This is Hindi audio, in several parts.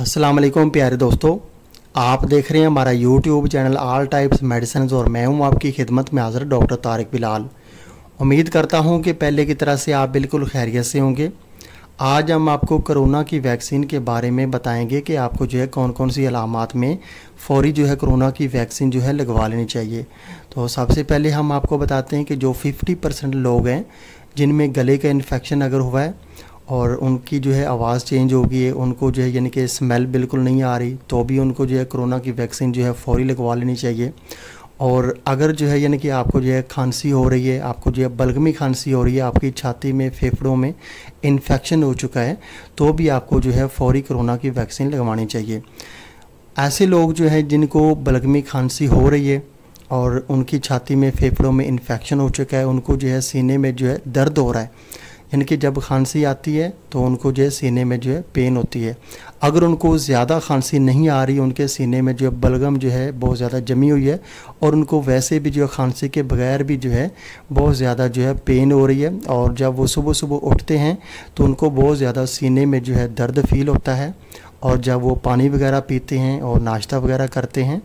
अस्सलाम वालेकुम प्यारे दोस्तों, आप देख रहे हैं हमारा YouTube channel all types medicine और मैं हूं आपकी खिदमत में हाज़िर डॉक्टर तारिक बिलाल। उम्मीद करता हूं कि पहले की तरह से आप बिल्कुल खैरियत से होंगे। आज हम आपको कोरोना की वैक्सीन के बारे में बताएंगे कि आपको जो है कौन कौन सी अलामात में फ़ौरी जो है कोरोना की वैक्सीन जो है लगवा लेनी चाहिए। तो सबसे पहले हम आपको बताते हैं कि जो 50% लोग हैं जिनमें गले का इन्फेक्शन अगर हुआ है और उनकी जो है आवाज़ चेंज हो गई है, उनको जो है यानी कि स्मेल बिल्कुल नहीं आ रही, तो भी उनको जो है कोरोना की वैक्सीन जो है फ़ौरी लगवा लेनी चाहिए। और अगर जो है यानी कि आपको जो है खांसी हो रही है, आपको जो है बलगमी खांसी हो रही है, आपकी छाती में फेफड़ों में इन्फेक्शन हो चुका है, तो भी आपको जो है फ़ौरी कोरोना की वैक्सीन लगवानी चाहिए। ऐसे लोग जो है जिनको बलगमी खांसी हो रही है और उनकी छाती में फेफड़ों में इन्फेक्शन हो चुका है, उनको जो है सीने में जो है दर्द हो रहा है, यानी कि जब खांसी आती है तो उनको जो है सीने में जो है पेन होती है। अगर उनको ज़्यादा खांसी नहीं आ रही, उनके सीने में जो है बलगम जो है बहुत ज़्यादा जमी हुई है और उनको वैसे भी जो है खांसी के बगैर भी जो है बहुत ज़्यादा जो है पेन हो रही है, और जब वो सुबह सुबह उठते हैं तो उनको बहुत ज़्यादा सीने में जो है दर्द फील होता है, और जब वो पानी वगैरह पीते हैं और नाश्ता वगैरह करते हैं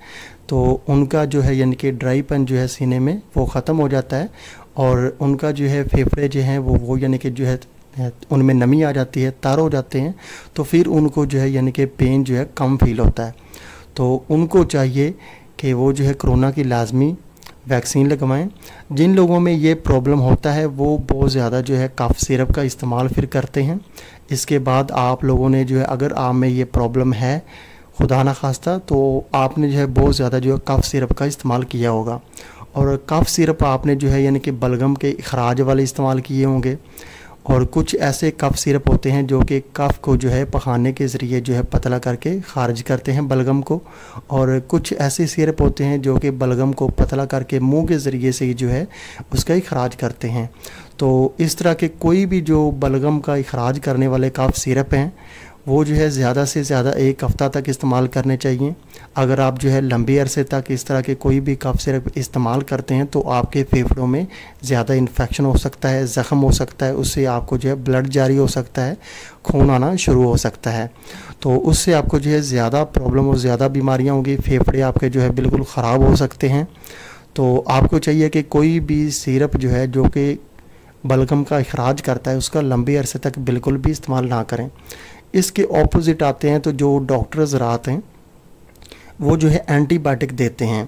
तो उनका जो है यानी कि ड्राईपन जो है सीने में वो ख़त्म हो जाता है, और उनका जो है फेफड़े जो हैं वो यानी कि जो है उनमें नमी आ जाती है, तार हो जाते हैं, तो फिर उनको जो है यानी कि पेन जो है कम फील होता है। तो उनको चाहिए कि वो जो है कोरोना की लाजमी वैक्सीन लगवाएं। जिन लोगों में ये प्रॉब्लम होता है वो बहुत ज़्यादा जो है कफ सिरप का इस्तेमाल फिर करते हैं। इसके बाद आप लोगों ने जो है, अगर आप में ये प्रॉब्लम है खुदा ना खास्ता, तो आपने जो है बहुत ज़्यादा जो है कफ सिरप का इस्तेमाल किया होगा, और कफ सिरप आपने जो है यानी कि बलगम के इखराज वाले इस्तेमाल किए होंगे। और कुछ ऐसे कफ सिरप होते हैं जो कि कफ को जो है पखाने के ज़रिए जो है पतला करके खारिज करते हैं बलगम को, और कुछ ऐसे सिरप होते हैं जो कि बलगम को पतला करके मुंह के ज़रिए से ही जो है उसका इखराज करते हैं। तो इस तरह के कोई भी जो बलगम का इखराज करने वाले कफ सिरप हैं वो जो है ज़्यादा से ज़्यादा 1 हफ़्ता तक इस्तेमाल करने चाहिए। अगर आप जो है लंबे अरसे तक इस तरह के कोई भी कफ सिरप इस्तेमाल करते हैं तो आपके फेफड़ों में ज़्यादा इन्फेक्शन हो सकता है, ज़ख़म हो सकता है, उससे आपको जो है ब्लड जारी हो सकता है, खून आना शुरू हो सकता है, तो उससे आपको जो है ज़्यादा प्रॉब्लम और ज़्यादा बीमारियाँ होंगी, फेफड़े आपके जो है बिल्कुल ख़राब हो सकते हैं। तो आपको चाहिए कि कोई भी सिरप जो है जो कि बलगम का इखराज करता है उसका लंबे अरसे तक बिल्कुल भी इस्तेमाल ना करें। इसके ऑपोजिट आते हैं तो जो डॉक्टर्स रात हैं वो जो है एंटीबायोटिक देते हैं।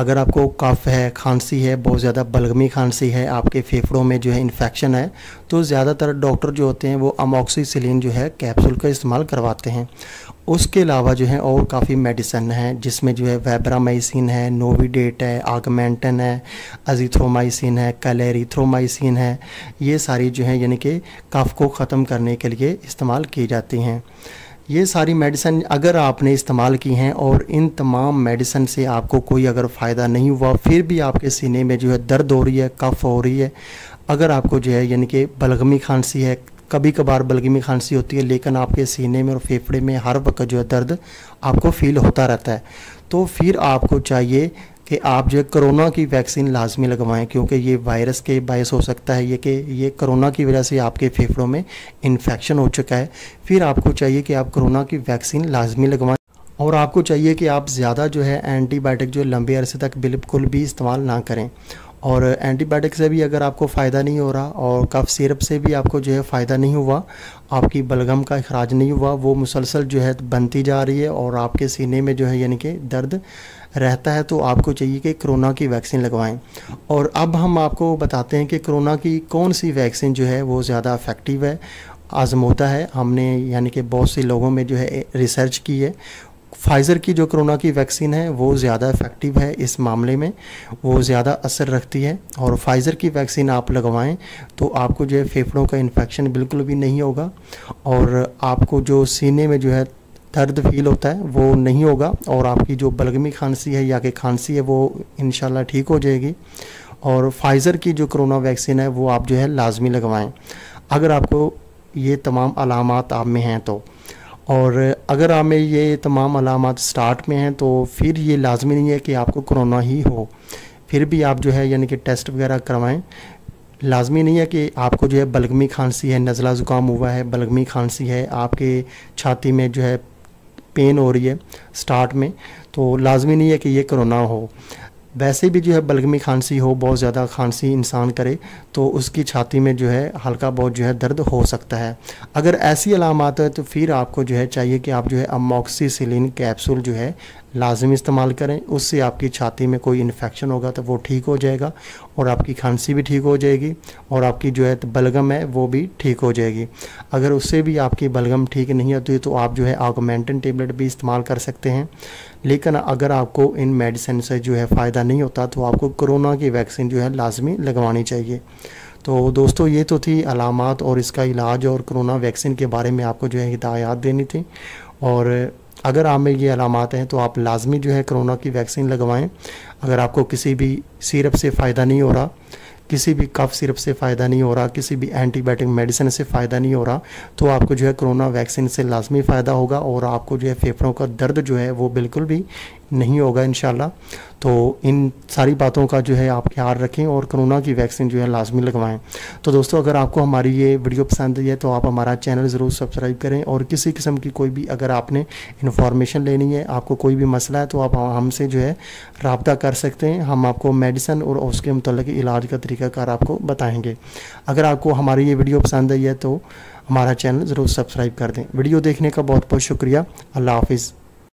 अगर आपको कफ है, खांसी है, बहुत ज़्यादा बलगमी खांसी है, आपके फेफड़ों में जो है इन्फेक्शन है, तो ज़्यादातर डॉक्टर जो होते हैं वो अमॉक्सिसिलिन जो है कैप्सूल का इस्तेमाल करवाते हैं। उसके अलावा जो है और काफ़ी मेडिसन हैं जिसमें जो है वैब्रामाइसिन है, नोविडेट है, आगमेंटन है, अजीथ्रोमाइसिन है, क्लेरिथ्रोमाइसिन है, ये सारी जो है यानी कि कफ को ख़त्म करने के लिए इस्तेमाल की जाती हैं। ये सारी मेडिसिन अगर आपने इस्तेमाल की हैं और इन तमाम मेडिसिन से आपको कोई अगर फ़ायदा नहीं हुआ, फिर भी आपके सीने में जो है दर्द हो रही है, कफ हो रही है, अगर आपको जो है यानी कि बलगमी खांसी है, कभी कभार बलगमी खांसी होती है लेकिन आपके सीने में और फेफड़े में हर वक्त जो है दर्द आपको फ़ील होता रहता है, तो फिर आपको चाहिए कि आप जो है कोरोना की वैक्सीन लाजमी लगवाएं, क्योंकि ये वायरस के बायस हो सकता है ये कि ये कोरोना की वजह से आपके फेफड़ों में इन्फेक्शन हो चुका है। फिर आपको चाहिए कि आप कोरोना की वैक्सीन लाजमी लगवाएं, और आपको चाहिए कि आप ज़्यादा जो है एंटीबायोटिक जो लंबे अरसे तक बिल्कुल भी इस्तेमाल ना करें। और एंटीबायोटिक से भी अगर आपको फ़ायदा नहीं हो रहा और कफ सिरप से भी आपको जो है फ़ायदा नहीं हुआ, आपकी बलगम का इखराज नहीं हुआ, वो मुसलसल जो है बनती जा रही है और आपके सीने में जो है यानी कि दर्द रहता है, तो आपको चाहिए कि कोरोना की वैक्सीन लगवाएं। और अब हम आपको बताते हैं कि कोरोना की कौन सी वैक्सीन जो है वो ज़्यादा इफेक्टिव है, आजमूदा है, हमने यानी कि बहुत से लोगों में जो है रिसर्च की है। फाइज़र की जो कोरोना की वैक्सीन है वो ज़्यादा इफेक्टिव है, इस मामले में वो ज़्यादा असर रखती है, और फाइज़र की वैक्सीन आप लगवाएं तो आपको जो है फेफड़ों का इन्फेक्शन बिल्कुल भी नहीं होगा, और आपको जो सीने में जो है दर्द फील होता है वो नहीं होगा, और आपकी जो बलगमी खांसी है या कि खांसी है वो इंशाल्लाह ठीक हो जाएगी। और फाइज़र की जो कोरोना वैक्सीन है वो आप जो है लाजमी लगवाएं अगर आपको ये तमाम अलामात आप में हैं तो। और अगर आप में ये तमाम अलामात स्टार्ट में हैं तो फिर ये लाजमी नहीं है कि आपको कोरोना ही हो, फिर भी आप जो है यानी कि टेस्ट वगैरह करवाएं। लाजमी नहीं है कि आपको जो है बलगमी खांसी है, नज़ला ज़ुकाम हुआ है, बलगमी खांसी है, आपके छाती में जो है पेन हो रही है स्टार्ट में, तो लाजमी नहीं है कि ये कोरोना हो। वैसे भी जो है बलगमी खांसी हो, बहुत ज़्यादा खांसी इंसान करे तो उसकी छाती में जो है हल्का बहुत जो है दर्द हो सकता है। अगर ऐसी अलामत है तो फिर आपको जो है चाहिए कि आप जो है अमॉक्सीसिलिन कैप्सूल जो है लाजमी इस्तेमाल करें, उससे आपकी छाती में कोई इन्फेक्शन होगा तो वो ठीक हो जाएगा और आपकी खांसी भी ठीक हो जाएगी और आपकी जो है बलगम है वो भी ठीक हो जाएगी। अगर उससे भी आपकी बलगम ठीक नहीं होती है तो आप जो है ऑगमेंटिन टेबलेट भी इस्तेमाल कर सकते हैं। लेकिन अगर आपको इन मेडिसिन से जो है फ़ायदा नहीं होता तो आपको कोरोना की वैक्सीन जो है लाजमी लगवानी चाहिए। तो दोस्तों ये तो थी अलामात और इसका इलाज और कोरोना वैक्सीन के बारे में आपको जो है हिदायत देनी थी। और अगर आप में ये अलामात हैं तो आप लाजमी जो है कोरोना की वैक्सीन लगवाएं। अगर आपको किसी भी सिरप से फ़ायदा नहीं हो रहा, किसी भी कफ सिरप से फ़ायदा नहीं हो रहा, किसी भी एंटीबायोटिक मेडिसिन से फ़ायदा नहीं हो रहा तो आपको जो है कोरोना वैक्सीन से लाजमी फ़ायदा होगा और आपको जो है फेफड़ों का दर्द जो है वो बिल्कुल भी नहीं होगा इंशाल्लाह। तो इन सारी बातों का जो है आप ख्याल रखें और कोरोना की वैक्सीन जो है लाजमी लगवाएं। तो दोस्तों अगर आपको हमारी ये वीडियो पसंद आई है तो आप हमारा चैनल ज़रूर सब्सक्राइब करें और किसी किस्म की कोई भी अगर आपने इन्फॉर्मेशन लेनी है, आपको कोई भी मसला है तो आप हमसे जो है राब्ता कर सकते हैं। हम आपको मेडिसिन और उसके मुतल्लिक इलाज का तरीक़ाकार आपको बताएँगे। अगर आपको हमारी ये वीडियो पसंद आई है तो हमारा चैनल ज़रूर सब्सक्राइब कर दें। वीडियो देखने का बहुत बहुत शुक्रिया। अल्लाह हाफिज़।